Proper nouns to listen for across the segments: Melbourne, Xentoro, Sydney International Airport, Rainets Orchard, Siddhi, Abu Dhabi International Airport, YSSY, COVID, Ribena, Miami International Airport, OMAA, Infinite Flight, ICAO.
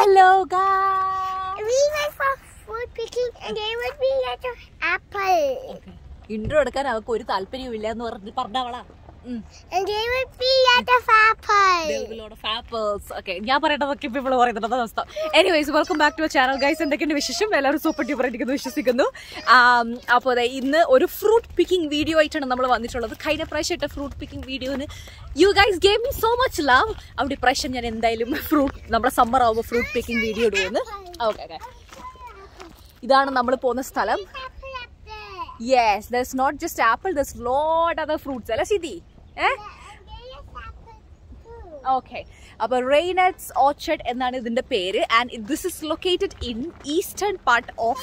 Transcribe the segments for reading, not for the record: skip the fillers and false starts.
Hello, guys. We went for food picking and they were being at an apple. Intro edukkan avakku oru thalpariyum illa ennu parnavla. And they would be at the apples. There will be a lot of apples. Okay. Anyways, welcome back to our channel, guys. And thank you for super duper. A fruit picking video. Fruit picking video. You guys gave me so much love. I'm depressed. Fruit picking video. Okay. This is our yes, there's not just apple, there's lot other fruits. Alla Siddhi? Eh? Okay. Abba Rainets Orchard and this is located in eastern part of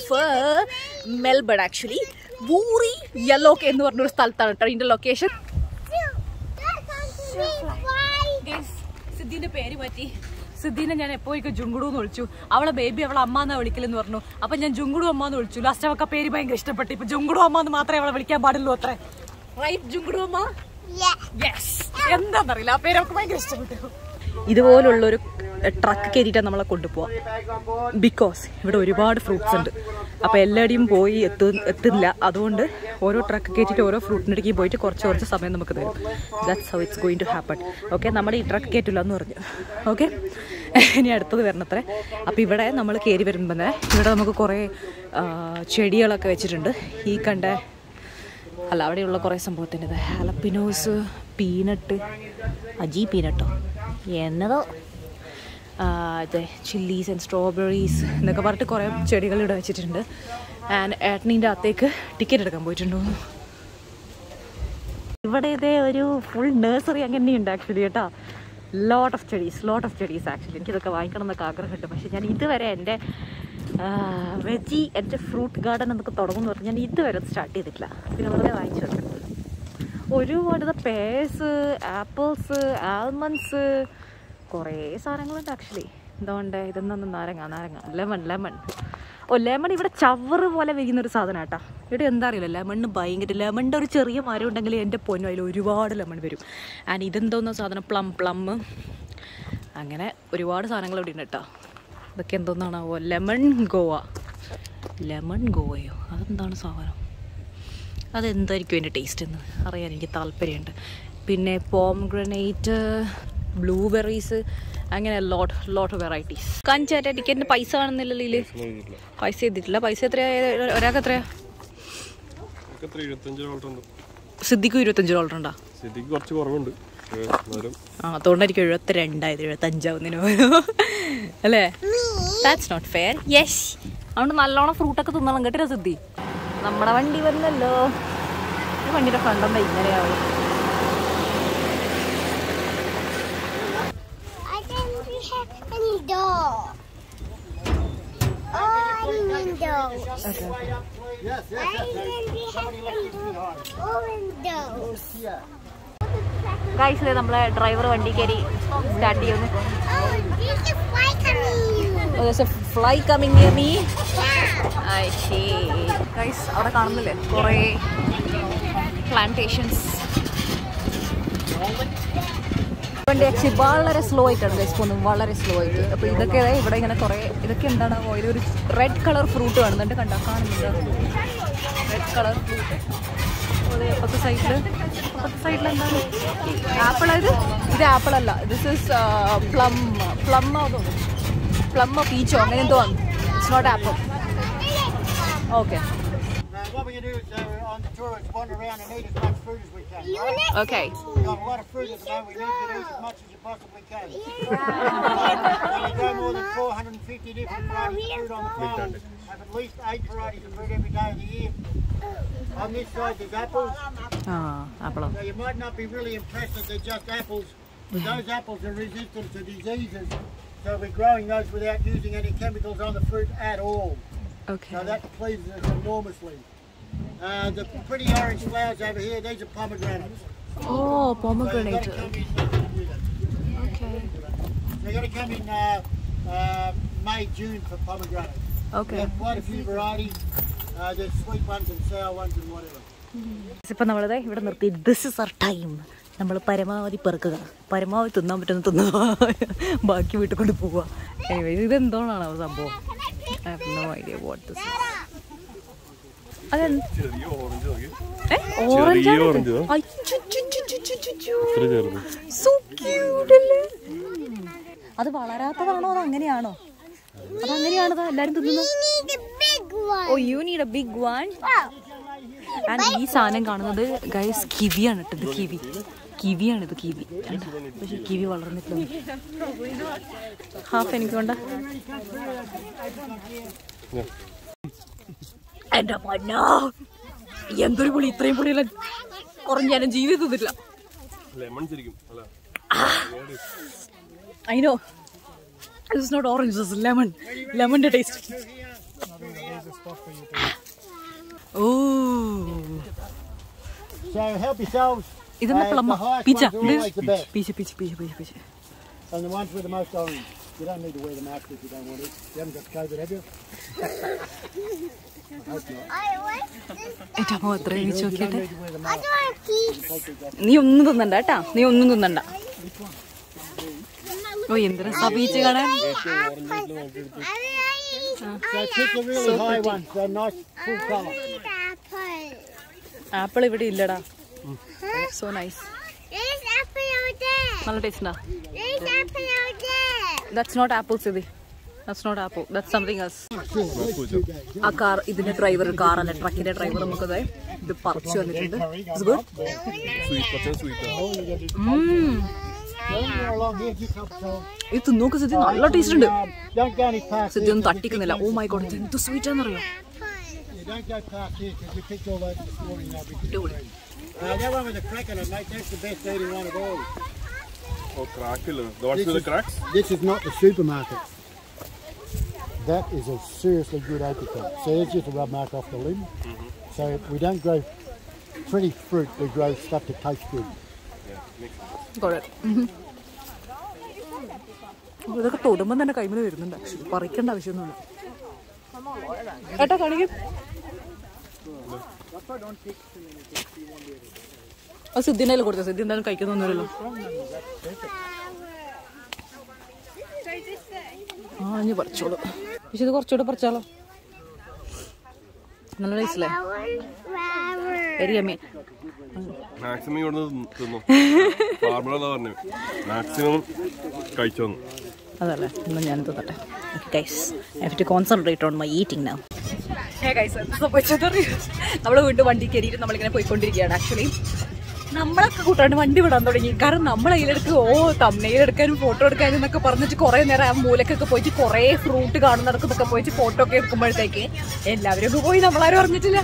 Melbourne actually. Woori yellow ke endu varnu sthalatha inde location. Guys, Siddhi ne peri matti. Siddhi ne njan eppo ik Jungudu nu vilichu. Avala baby avala amma na vilikillennu varnu. Appo njan Jungudu amma nu vilichu. Last avakka peri bhayanga ishtapettu. Ippo Jungudu amma nu mathram avala vilikkan paadullu otra. Right Jungudu amma? Yeah. Yes. Endha narilla peru avakku bhayanga ishtapettu. ഇതുപോലുള്ള ഒരു truck കയറ്റിയിട്ടാണ് നമ്മളെ കൊണ്ടുപോവാം because ഇവിടെ ഒരുപാട് fruits ഉണ്ട് അപ്പോൾ എല്ലാവരും പോയി എത്തില്ല അതുകൊണ്ട് ഓരോ ട്രക്ക് കയറ്റിയിട്ട് ഓരോ ഫ്രൂട്ടിനിടയ്ക്ക് പോയിട്ട് കുറച്ച് കുറച്ച് സമയം നമുക്ക് തരും that's how it's going to happen okay നമ്മുടെ ഈ ട്രക്ക് കയറ്റില്ല എന്ന് പറഞ്ഞു ഓക്കെ ഇനി അടുത്തത് വരണത്രേ അപ്പോൾ ഇവിടെ നമ്മൾ കയറി വരുമ്പോൾ ഇവിടെ നമുക്ക് കുറേ ചെടികളൊക്കെ വെച്ചിട്ടുണ്ട് ഈ കണ്ട അല്ല അവിടെയുള്ള കുറേ സംഭവത്തിൻ്റെ ഹാലപ്പിനോസ് പീനട്ട് അജി പീനട്ടോ എന്നതോ അതെ ചില്ലീസ് ആൻഡ് സ്ട്രോബെറീസ് എന്നൊക്കെ പറഞ്ഞിട്ട് കുറേ ചെടികൾ ഇവിടെ വെച്ചിട്ടുണ്ട് ആൻഡ് ഏട്ടനീൻ്റെ അകത്തേക്ക് ടിക്കറ്റ് എടുക്കാൻ പോയിട്ടുണ്ടോ ഇവിടെ ഇതേ ഒരു ഫുൾ നേഴ്സറി അങ്ങനെയുണ്ട് ആക്ച്വലി കേട്ടോ ലോട്ട് ഓഫ് സ്റ്റഡീസ് ആക്ച്വലി എനിക്കിതൊക്കെ വാങ്ങിക്കണം എന്നൊക്കെ ആഗ്രഹമുണ്ട് പക്ഷേ ഞാൻ ഇതുവരെ എൻ്റെ വെജി എൻ്റെ ഫ്രൂട്ട് ഗാർഡൻ എന്നൊക്കെ തുടങ്ങുമെന്ന് പറഞ്ഞാൽ ഞാൻ ഇതുവരെ സ്റ്റാർട്ട് ചെയ്തിട്ടില്ല പിന്നെ വളരെ വാങ്ങിച്ചു ഒരുപാട് പേഴ്സ് ആപ്പിൾസ് ആൽമണ്ട്സ് കുറേ സാധനങ്ങളുണ്ട് ആക്ച്വലി എന്തുകൊണ്ട് ഇതൊന്നും നാരങ്ങ ലെമൺ ഓ ലെമൺ ഇവിടെ ചവറ് പോലെ വിരിക്കുന്നൊരു സാധനം കേട്ടോ ഇവിടെ എന്താ അറിയില്ല ലെമണ് ഭയങ്കര ലെമണിൻ്റെ ഒരു ചെറിയ മരം ഉണ്ടെങ്കിൽ എൻ്റെ പൊന്നു അതിൽ ഒരുപാട് ലെമൺ വരും ആൻഡ് ഇതെന്തോന്നോ സാധനം പ്ലം അങ്ങനെ ഒരുപാട് സാധനങ്ങൾ ഇവിടെ ഉണ്ട് കേട്ടോ ഇതൊക്കെ എന്തോന്നാണാവോ ലെമൺ ഗോവയോ അതെന്താണ് സാധനം അതെന്തായിരിക്കും എൻ്റെ ടേസ്റ്റ് എന്ന് അറിയാൻ എനിക്ക് താല്പര്യമുണ്ട് പിന്നെ പോംഗ്രനേറ്റ് ബ്ലൂബെറീസ് അങ്ങനെ ലോട്ട് വെറൈറ്റീസ് കാണിച്ചേട്ടാ ടിക്കറ്റിന് പൈസ കാണുന്നില്ലല്ലോ ഇതിൽ പൈസ ചെയ്തിട്ടില്ല പൈസ എത്രയാണ് ഒരാൾക്ക് എത്രയാണ് സിദ്ധിക്കും $25 ഉണ്ടോ സിദ്ധിക്ക് കുറച്ച് കുറവുണ്ട് ആ അതുകൊണ്ടായിരിക്കും 72,075 അല്ലേ ദാറ്റ്സ് നോട്ട് ഫെയർ യെസ് അതുകൊണ്ട് നല്ലോണം ഫ്രൂട്ടൊക്കെ തിന്നണം കേട്ടോ സിദ്ധി നമ്മുടെ വണ്ടി വന്നല്ലോ ഈ വണ്ടിയുടെ ഫ്രണ്ടെന്താ ഇങ്ങനെയാവും ഗൈസ് നമ്മളെ ഡ്രൈവർ വണ്ടി കയറി സ്റ്റാർട്ട് ചെയ്യുന്നു Oh, there's a fly coming near me. Yeah. I see. Guys, അവിടെ കാണുന്നില്ലേ കുറേ plantations. വണ്ടി ആക്ച്വലി വളരെ സ്ലോ ആയിട്ടാണ് ഗൈസ് പോകുന്നത് വളരെ സ്ലോ ആയിട്ട് അപ്പോൾ ഇതൊക്കെ ഇവിടെ ഇങ്ങനെ കുറേ ഇതൊക്കെ എന്താണ് ഇതൊരു റെഡ് കളർ ഫ്രൂട്ട് കാണുന്നുണ്ട് കണ്ടോ കാണുന്നുണ്ട് റെഡ് കളർ ഫ്രൂട്ട് അതെ അപ്പുറത്തെ സൈഡിൽ എന്താണ് ആപ്പിൾ ഇത് ആപ്പിൾ അല്ല ദിസ് ഈസ് പ്ലം ആകുന്നു plum or peach or anything. It's not apple. Okay. What we can do is on the tour is wander around and eat as much fruit as we can. Right? Okay. We've got a lot of fruit at the moment. We need to eat as much as you possibly can. We've got more than 450 different varieties of fruit on the farm. We have at least 8 varieties of fruit every day of the year. On this side there's apples. Ah, apple. So you might not be really impressed that they're just apples. But those apples are resistant to diseases. So we're growing those without using any chemicals on the fruit at all. Okay. So that pleases us enormously. The pretty orange flowers over here, these are pomegranates. Oh, pomegranate. So okay. They're going to come in May, June for pomegranates. Okay. We have quite a few varieties. There's sweet ones and sour ones and whatever. This is our time. നമ്മൾ പരമാവധി പെറുക്കുക പരമാവധി തിന്നാൻ പറ്റുന്ന തിന്നുക ബാക്കി വീട്ടിൽ കൊണ്ട് പോവുക Anyways, I have no idea what this is. Orange. Orange. So cute. That's the big one. Oh, you need a big one? Wow. And this is, guys, kiwi. Kiwi and the kiwi. Kiwi half any conda. And upon now, Yanduri, Tripoli, orange energy to the lemon. I know. This is not orange, this is lemon. Lemon to taste. Oh. So help yourselves. Is it plum? Pizza. Pizza. And the ones with the most orange. You don't need to wear them out if you don't want to. You haven't got COVID, have you? I hope not. I want this. You don't need to wear them out. I want a piece. You don't. Oh, you don't have pizza. So pick the really high ones. They're nice, full colour. Apple. Apple is not. So nice. There's apple over there. Nalla taste na. There's apple over there. That's not apple, Siddhi. That's not apple. That's something else. A car, idine driver car and truck ide driver namukade. Idu parichu vanittundu. Is good? Sweet, but sweet. Idu nokku Siddhi, nalla taste undu. Siddhi on tattikkunnilla. Oh my god, endu sweet aanu ariyo. Don't go past here because we picked all those this morning. That one with a crack in it, mate, that's the best eating one of all. Oh, crack, the ones with the cracks? This is not the supermarket. That is a seriously good apricot. So it's just a rub mark off the limb. So we don't grow pretty fruit, we grow stuff that tastes good. Yeah, got it. ഇതൊക്കെ തൊടുമ്പോൾ തന്നെ കൈമിൽ വരുന്നുണ്ട് actually പറിക്കേണ്ട ആവശ്യമൊന്നുമില്ല ഏട്ടാ കാണിക്കും സിദ്ധിൻ്റെ കൊടുത്ത സിദ്ധി എന്തായാലും കഴിക്കുന്നൊന്നുമില്ലല്ലോ ആ ഇനി പറിച്ചോളൂ പക്ഷെ ഇത് കുറച്ചുകൂടെ പറിച്ചാലോ നല്ല ടേസ്റ്റല്ലേ എരിയമ്മേ മാക്സിമം ഇവിടുന്ന് തിന്നു ഫാർമുല പറഞ്ഞു മാക്സിമം കഴിച്ചോന്നു അതല്ലേ ഇന്ന് ഞാൻ തിന്നട്ടെ guys I have to concentrate on my eating now hey guys നമ്മൾ വീണ്ടും വണ്ടി കയറിയിട്ട് നമ്മളിങ്ങനെ പോയിക്കൊണ്ടിരിക്കുകയാണ് ആക്ച്വലി നമ്മളൊക്കെ കൂട്ടാണ്ട് വണ്ടി വിടാൻ തുടങ്ങി കാരണം നമ്മൾ അതിലെടുത്ത് തംബ്നെയിൽ എടുക്കാനും ഫോട്ടോ എടുക്കാനും എന്നൊക്കെ പറഞ്ഞിട്ട് കുറേ നേരം ആ മൂലക്കൊക്കെ പോയിട്ട് കുറേ ഫ്രൂട്ട് കാണുന്നവർക്കൊക്കെ പോയിട്ട് ഫോട്ടോ ഒക്കെ എടുക്കുമ്പോഴത്തേക്ക് എല്ലാവരും ഒക്കെ പോയി നമ്മളാരും അറിഞ്ഞിട്ടില്ല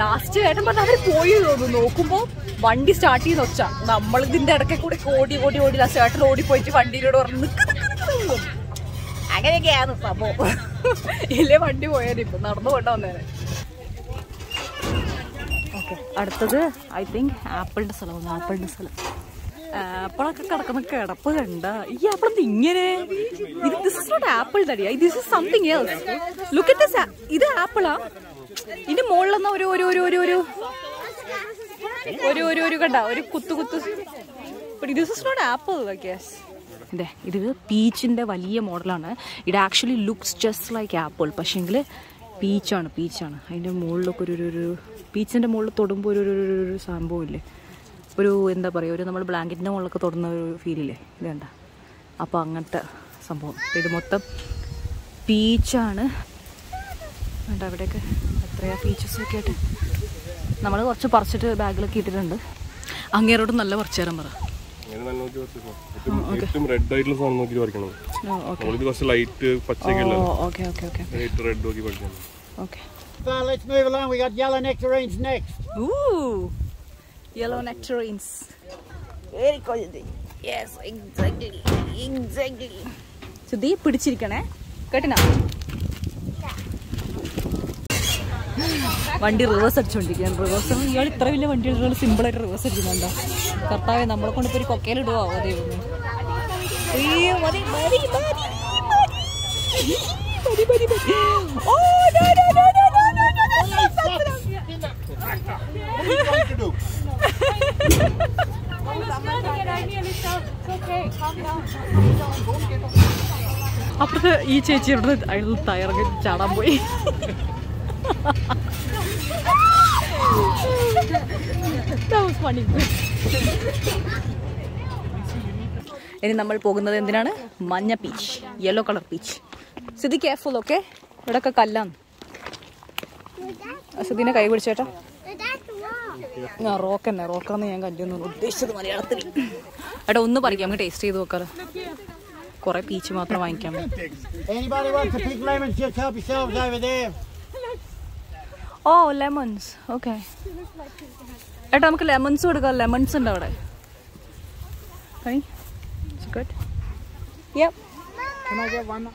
ലാസ്റ്റ് ഏട്ടൻ പറഞ്ഞാൽ അവർ പോയി തോന്നും നോക്കുമ്പോൾ വണ്ടി സ്റ്റാർട്ട് ചെയ്ത് വെച്ചാൽ നമ്മളിതിൻ്റെ ഇടയ്ക്ക് കൂടെ ഓടി ഓടി ഓടി ലാസ്റ്റ് ഏട്ടൻ ഓടിപ്പോയിട്ട് വണ്ടിയിലൂടെ പറഞ്ഞ് നിൽക്കുന്നു അങ്ങനെയൊക്കെയാണ് സംഭവം ഇല്ലേ വണ്ടി പോയാലും ഇപ്പം നടന്നു കൊണ്ടുവന്നേനെ അടുത്തത് ഐ തിങ്ക് ആപ്പിളിൻ്റെ സ്ഥലമാണ് ആപ്പിളിൻ്റെ സ്ഥലം ആപ്പിളൊക്കെ കിടക്കുന്ന കിടപ്പ് കണ്ട ഈ ആപ്പിളെന്ത് ഇങ്ങനെ ദിസ് ഇസ് നോട്ട് ആപ്പിൾ തടിയാ this is something else look at this ഇത് ആപ്പിളാ ഇതിൻ്റെ മുകളിലെന്ന ഒരു ഒരു ഒരു ഒരു ഒരു ഒരു ഒരു ഒരു കണ്ട ഒരു കുത്തു this is not apple I guess ഇതേ ഇത് പീച്ചിൻ്റെ വലിയ മോഡലാണ് ഇത് actually looks just like apple പക്ഷേങ്കിൽ പീച്ചാണ് പീച്ചാണ് അതിൻ്റെ മുകളിലൊക്കെ ഒരു ഒരു പീച്ചിൻ്റെ മുകളിൽ തൊടുമ്പോൾ ഒരു ഒരു സംഭവമില്ലേ ഒരു എന്താ പറയുക ഒരു നമ്മൾ ബ്ലാങ്കറ്റിൻ്റെ മുകളിലൊക്കെ തൊടുന്ന ഒരു ഫീലില്ലേ ഇത് കണ്ട അപ്പോൾ അങ്ങനത്തെ സംഭവം ഇത് മൊത്തം പീച്ചാണ് വേണ്ട അവിടെയൊക്കെ എത്രയാ പീച്ചസൊക്കെ ആയിട്ട് നമ്മൾ കുറച്ച് പറിച്ചിട്ട് ബാഗിലൊക്കെ ഇട്ടിട്ടുണ്ട് അങ്ങേരോട്ട് നല്ല പറിച്ചു തരാൻ പറ Okay. So let's move along. We got yellow nectarines next. Ooh, yellow nectarines. Very cold. Yes, exactly. So they put it in. Cut it now. വണ്ടി റിവേഴ്സ് അടിച്ചുകൊണ്ടിരിക്കുകയാണ് റിവേഴ്സ് ഇയാൾ ഇത്ര വലിയ വണ്ടി എടുക്കുമ്പോൾ സിമ്പിളായിട്ട് റിവേഴ്സ് അടിക്കുന്നുണ്ടോ കർത്താവെ നമ്മളെ കൊണ്ടിപ്പോൾ ഒരു കൊക്കയിലിടുവോ അതായിരുന്നു After each children, I will tire get Chadaboy. That was funny. In the Namal Manya peach, yellow color peach. So be careful, okay? What a kalam. Asadina Kaiver Cheta. No rock and a rock on the young and you taste the money. I don't know what I can taste the occur. Peach matra wine camera. Anybody wants a pink lemon? Just help yourselves over there. Oh, lemons. Okay. I don't have lemons or lemons in order. Okay. It's good. Yep. Can I get one?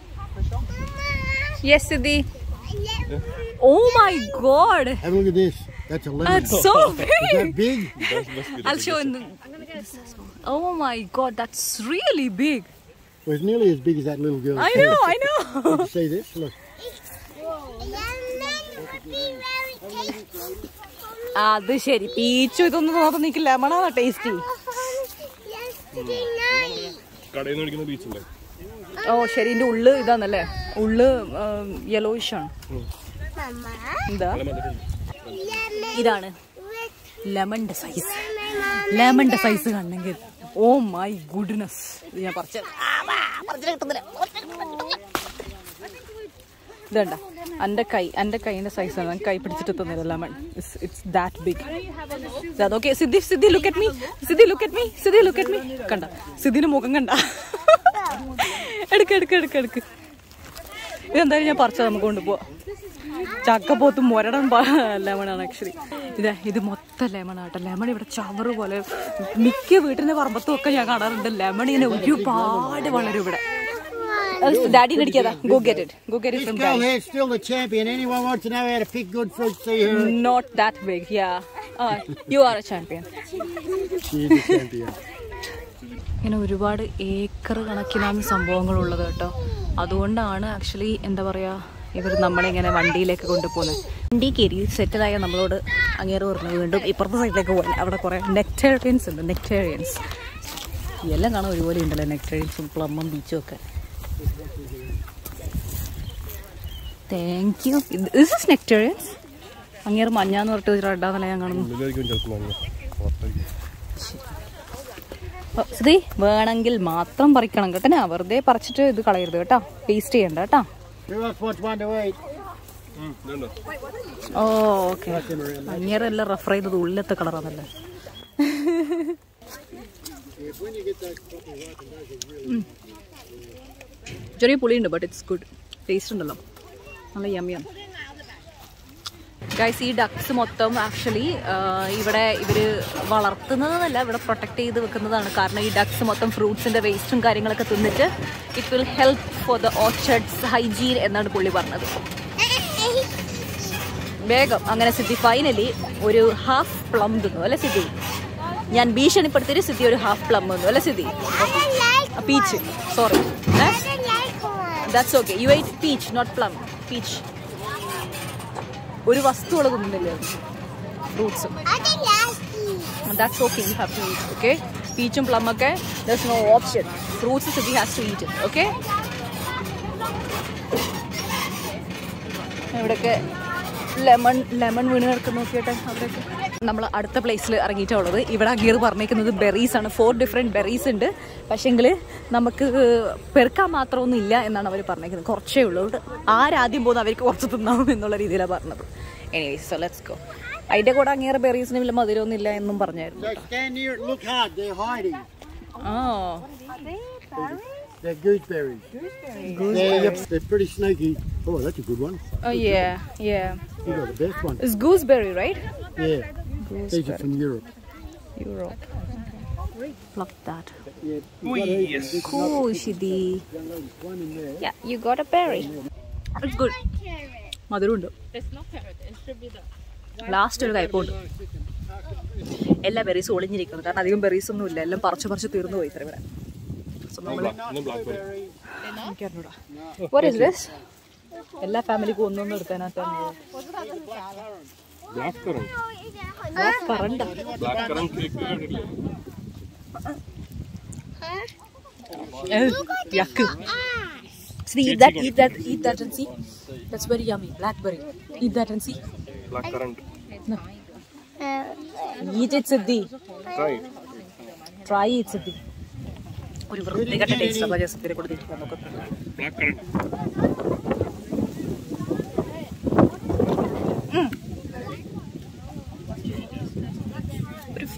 Yes, Siddhi. Yeah. Oh my god! Have a look at this. That's a lemon. That's so big! Is that big? I'll show in the... I'm gonna get this one. Oh my god, that's really big. Well, it's nearly as big as that little girl. I know, I know. Did you see this? Look. Ah, this is peach. It's not lemon, tasty. Oh, Sherry, it's yellowish. Mama? Lemon size. Lemon size. Oh my goodness. It's that big. That okay? Siddhi, look at me. Siddhi, look at me. Siddhi, look at me. Kanda. Siddhi, no mokanganda. Edka. Daddy did get it. Go get it from Daddy. This girl is still the champion. Anyone wants to know how to pick good fruit, see her. Not that big, yeah. You are a champion. She is a champion. You know, ഒരുപാട് acre കണക്കിനാണ് സംഭവങ്ങൾ ഉള്ളതട്ടോ. അതുകൊണ്ടാണ് actually എന്താ പറയാ ഇവർ നമ്മളെ ഇങ്ങനെ വണ്ടിയിലേക്ക് കൊണ്ടുപോകുന്നത്. വണ്ടി കേറി സെറ്റിൽ ആയ നമ്മളോട് അങ്ങേര് പറഞ്ഞു വീണ്ടും ഇപ്പുറത്തെ സൈഡിലേക്ക് പോകാൻ. അവിടെ കുറേ നെക്ടേറിയൻസ് ഉണ്ട്, നെക്ടേറിയൻസ്. എല്ലാം കാണാൻ ഒരുപോലെ ഉണ്ടല്ലേ നെക്ടേറിയൻസും പ്ലമ്മും ബീച്ചും ഒക്കെ. Thank you. This is nectarians. Angir manja nu ortu irada nalla yan kanunu. Siddhi, venangil matram parikanam ketta na varde parichittu idu kalayirdu ketta. Paste cheyanda ketta. Oh, okay. Angir ella refer edu ullathe color analle. Jerry pulling, but it's good. Taste and all. Really yummy. Guys, these ducks actually, protect fruits and waste it will help for the orchard's hygiene and pulli varnadu. Begum, angane Siddhi finally oru half plum thunnu, alle Siddhi. Njan beeshani paduthiri Siddhi oru half plum thunnu, alle Siddhi. A peach. Sorry. That's okay. You ate peach, not plum. Peach. Fruits. That's okay. You have to eat. Okay. Peach and plum. Okay. There's no option. Fruits. So he has to eat it. Okay. Lemon winner. നമ്മൾ അടുത്ത പ്ലേസിൽ ഇറങ്ങിയിട്ടുള്ളത് ഇവിടെ gear പറഞ്ഞേക്കുന്നത് berries ആണ് 4 different berries ഉണ്ട് പക്ഷേങ്കിൽ നമുക്ക് പെർക്കാൻ മാത്രമൊന്നും ഇല്ല എന്നാണ് അവർ പറഞ്ഞേക്കുന്നത് കുറച്ചേ ഉള്ളൂ ആരാദ്യം പോകുന്ന അവർക്ക് കുറച്ച് തിന്നാവും എന്നുള്ള രീതിയിലാണ് പറഞ്ഞത് anyways so let's go idea കൂട അങ്ങേറെ ബെറീസിന് വലിയ മധുരമൊന്നും ഇല്ല എന്നും പറഞ്ഞായിരുന്നു Oh they're gooseberries they're pretty sneaky Oh that's a good one Oh yeah you got the best one It's gooseberry right Yeah These are from Europe. Love that. Yes. Cool, Siddhi. Yeah, you got a berry. It's good. Madurundu. There's no carrot. It should be the last one. All berries are orange. Because there are no berries. All parchu tirundu poi thara. So no blackberry. What is this? All family ku onnu edutana Black currant. Black currant cake. Yuck. See, eat that and see. That's very yummy. Blackberry. Eat that and see. Blackcurrant. No. Eat it, Siddhi. Try it, Siddhi. They got a taste of blackcurrant.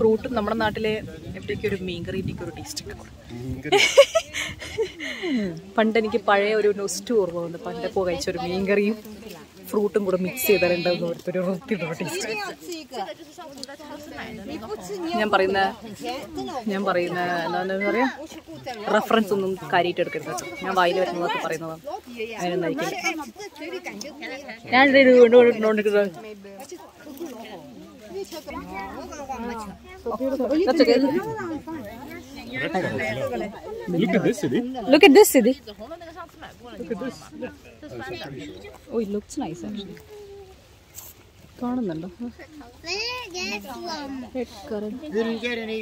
Fruit in our country, every mango taste. Fruit mix reference. That's okay. Look at this, Siddhi. Look at this, Siddhi. Look at this. Oh, it looks nice actually. Didn't get any.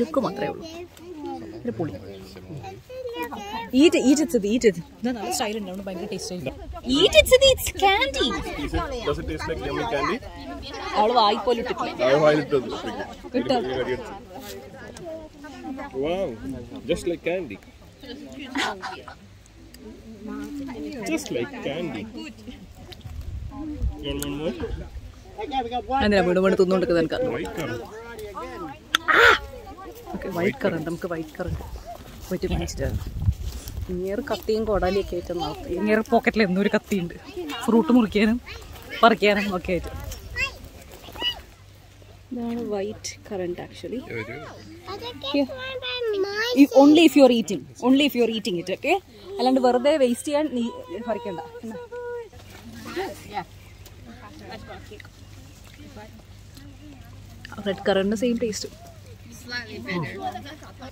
Look, eat it, Siddhi, eat it. No, no, it's silent. No, no, taste it. Eat it, Siddhi, it's candy. Does it taste like yummy candy? I wow, just like candy. Just like candy. You want one more? White currant. Wait a minute. Near cutting or delicate enough. Near pocket left, no cutting. Fruit murkin, parkin, okay. White currant actually. Yeah. Only if you're eating it, okay? And were they wasty and hurricane? Yeah. Red currant, the same taste. Slightly better.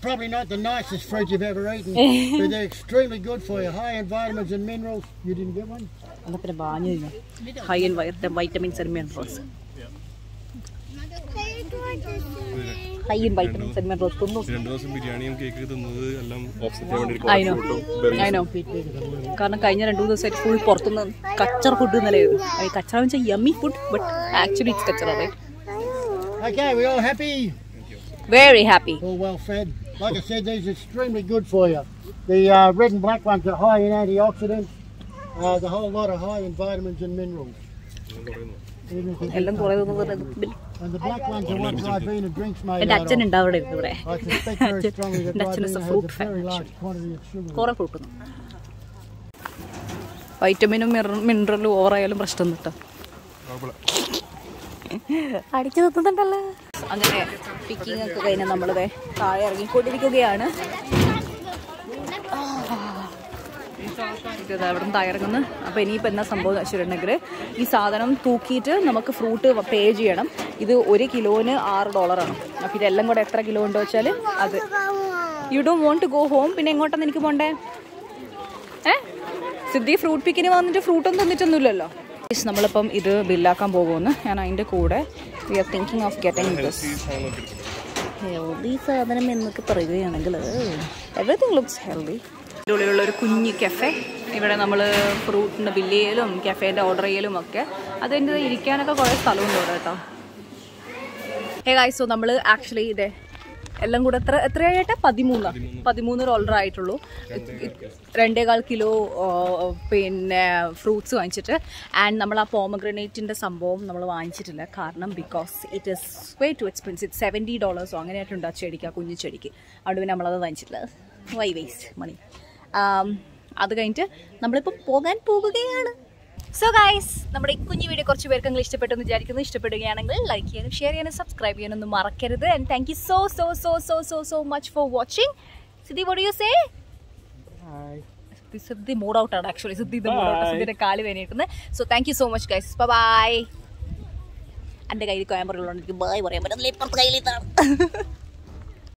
Probably not the nicest fruit you've ever eaten, but they're extremely good for you. High in vitamins and minerals. You didn't get one? High in vitamins and minerals. High in vitamins and minerals. I know. Because I do the set full portun kachar food. I kachar is a yummy food, but actually it's kachar, right? Okay, we're all happy. Very happy. All well fed. Like I said, these are extremely good for you. The red and black ones are high in antioxidants. The whole lot are high in vitamins and minerals. And the black ones are what Ribena drinks made out of. I suspect very strongly that Ribena has a very large quantity of sugar. Vitamin and mineral over all the picking up again in number there. You put it again. A penny penna sample that should agree. Isadanum, Tukita, Namaka fruit of a page yanum, either Urikilone or dollar. If you tell them what extra kilo and dochale, you don't want to go home, pinning out on the Nikimonda. Eh? Siddhi fruit picking on the fruit on the Nitanulella. This namalapam either Billakam Bogona and I decode. We are thinking of getting this. Everything looks healthy. We have a cafe. We have a fruit and a cafe. Hey guys, so we are actually there. Fruits and pomegranate because it is way too expensive. $70 why waste money. So guys, we will see you in the video. Like, share, subscribe, and thank you so much for watching. Siddhi, what do you say? Bye. Siddhi more out actually. Siddhi the more out. So thank you so much guys. Bye bye. And the guy camera. Bye.